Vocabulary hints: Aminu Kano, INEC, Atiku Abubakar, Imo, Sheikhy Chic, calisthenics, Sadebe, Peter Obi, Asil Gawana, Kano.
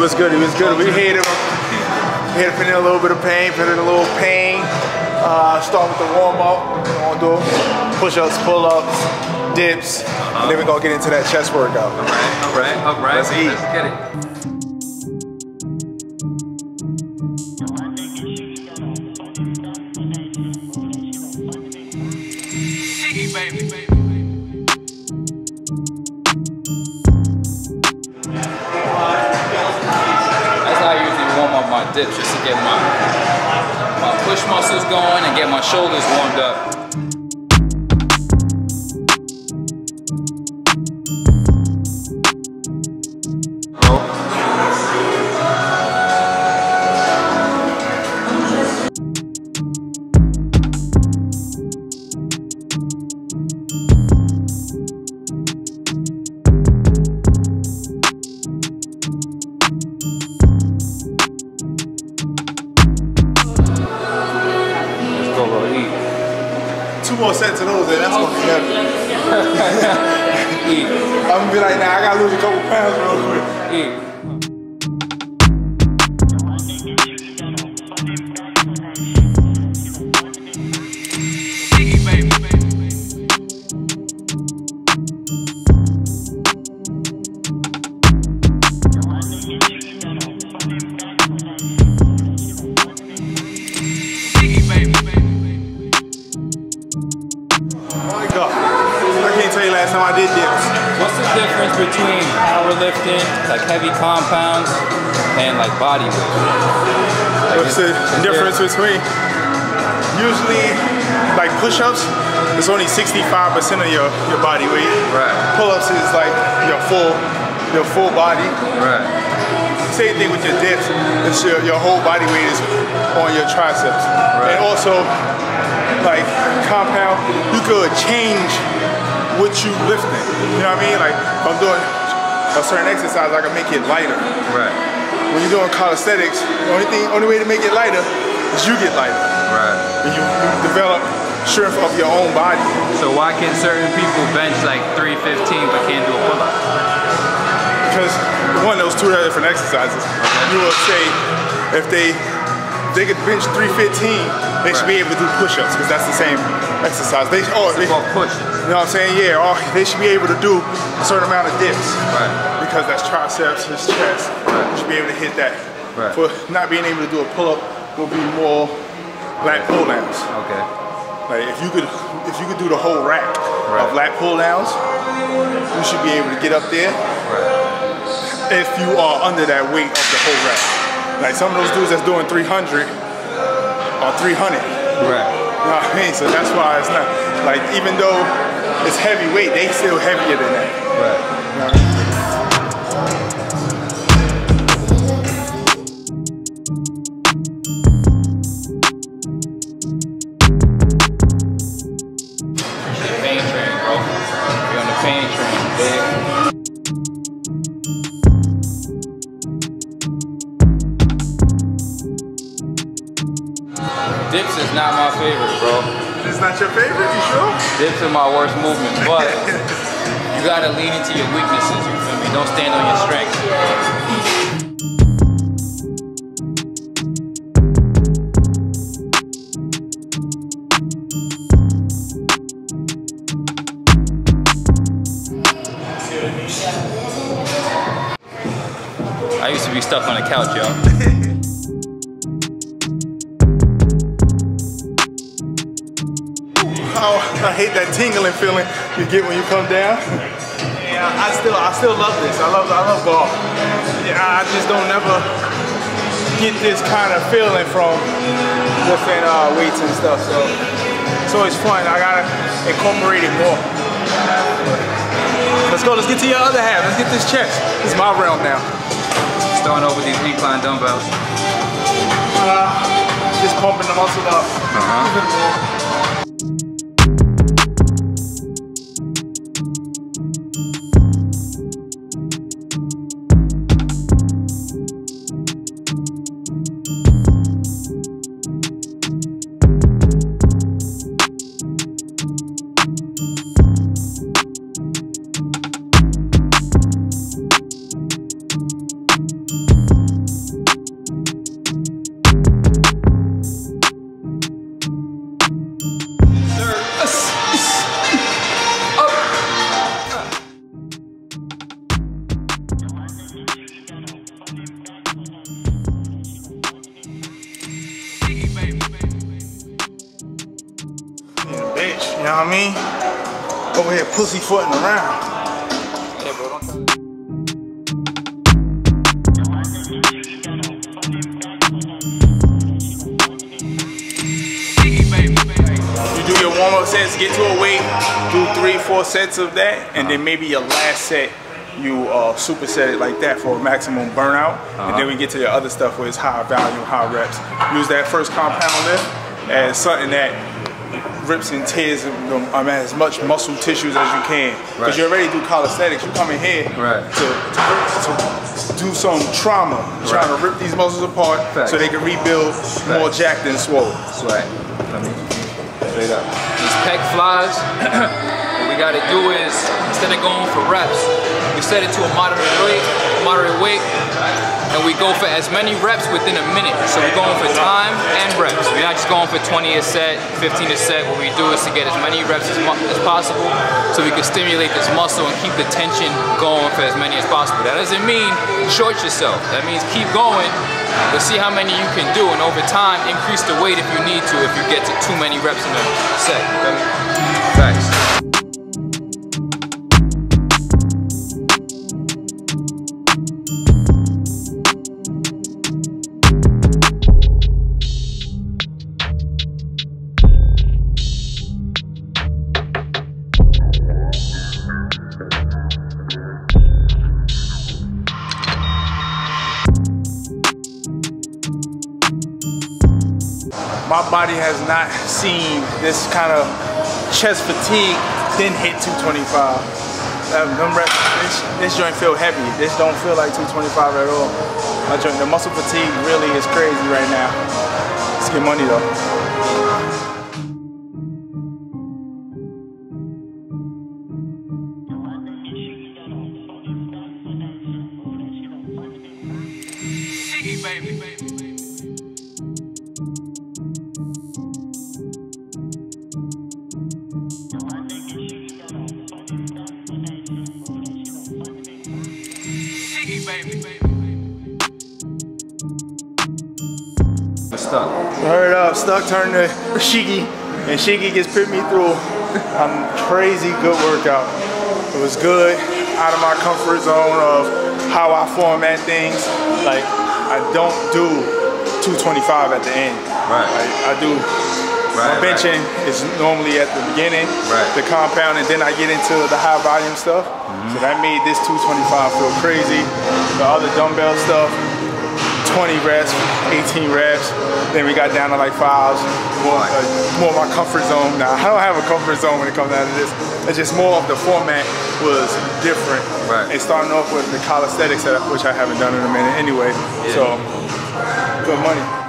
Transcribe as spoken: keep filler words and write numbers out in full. was good, it was good. We hit him, hit him in a little bit of pain, put in a little pain. Uh, start with the warm-up, you know, do push-ups, pull-ups, dips, uh-huh. and then we're gonna get into that chest workout. All right, all right, all right. Let's eat. Let's get it. Dips just to get my, my push muscles going and get my shoulders warmed up. Two more sets of those and that's gonna be heavy. Eat. I'm gonna be like, nah, I gotta lose a couple pounds real quick. Eat. Sheikhy, baby, baby. Sheikhy, baby, baby. Last time I did dips. What's the difference between powerlifting, like heavy compounds, and like body weight? Like What's the difference there? between? Usually, like push-ups, it's only sixty-five percent of your, your body weight. Right. Pull-ups is like your full your full body. Right. Same thing with your dips. It's your, your whole body weight is on your triceps. Right. And also, like compound, you could change what you lifting, you know what I mean? Like, if I'm doing a certain exercise, I can make it lighter. Right. When you're doing calisthenics, the only thing, only way to make it lighter is you get lighter. Right. And you, you develop strength of your own body. So why can certain people bench like three fifteen but can't do a pull-up? Because, one, those two are different exercises. Okay. You will say, if they, if they could bench three fifteen, they should be able to do push-ups because that's the same exercise. They, oh, they, you know what I'm saying? Yeah, or they should be able to do a certain amount of dips. Right. Because that's triceps, his chest. Right. You should be able to hit that. Right. For not being able to do a pull-up will be more lat pull downs. Okay. Like if you could, if you could do the whole rack right. of lat pull downs, you should be able to get up there. Right. If you are under that weight of the whole rack. Like some of those dudes that's doing three hundred. Or three hundred. Right. You know what I mean? So that's why it's not, like, even though it's heavyweight, they still heavier than that. Right. You know what I mean? You're on the pain train, bro. You're on the pain train, big. Dips is not my favorite, bro. It's not your favorite, you sure? Dips are my worst movement, but you gotta lean into your weaknesses, you feel me? Don't stand on your strengths. I used to be stuck on the couch, y'all. Oh, I hate that tingling feeling you get when you come down. Yeah, I still, I still love this. I love, I love golf. Yeah, I just don't never get this kind of feeling from lifting uh, weights and stuff. So, so it's fun. I gotta incorporate it more. Let's go. Let's get to your other half. Let's get this chest. It's my realm now. Starting over these incline dumbbells. Uh, just pumping the muscle up. Uh-huh. Thank you. You know what I mean? Over here pussyfooting around. Yeah, bro, don't... You do your warm-up sets, get to a weight, do three, four sets of that, and then maybe your last set, you uh, superset it like that for a maximum burnout. Uh-huh. And then we get to the other stuff where it's high value, high reps. Use that first compound lift as something that rips and tears um, as much muscle tissues as you can. Because right. you already do calisthenics. You come in here right. to, to, to do some trauma, right. trying to rip these muscles apart Facts. So they can rebuild Facts. More jacked and swollen. That's right. I mean, straight up. These pec flies, what we gotta do is, instead of going for reps, we set it to a moderate weight, moderate weight, and we go for as many reps within a minute. So we're going for time and reps. We're not just going for twenty a set, fifteen a set. What we do is to get as many reps as, as possible so we can stimulate this muscle and keep the tension going for as many as possible. That doesn't mean short yourself. That means keep going, but see how many you can do, and over time, increase the weight if you need to, if you get to too many reps in a set. Thanks. My body has not seen this kind of chest fatigue, then hit two twenty-five. Um, them reps, this, this joint feel heavy. This don't feel like two twenty-five at all. My joint, the muscle fatigue really is crazy right now. Let's get money though. Stuck. Heard up, Stuck turned to Sheikhy, and Sheikhy just put me through a crazy good workout. It was good, out of my comfort zone of how I format things. Like, I don't do two twenty-five at the end. Right. Like, I do, right, my benching right. is normally at the beginning, right. the compound, and then I get into the high volume stuff. Mm-hmm. So that made this two twenty-five feel crazy. The other dumbbell stuff, twenty reps, eighteen reps, then we got down to like fives, more, uh, more of my comfort zone. Now, I don't have a comfort zone when it comes down to this. It's just more of the format was different. Right. And starting off with the calisthenics setup, which I haven't done in a minute anyway. Yeah. So, good money.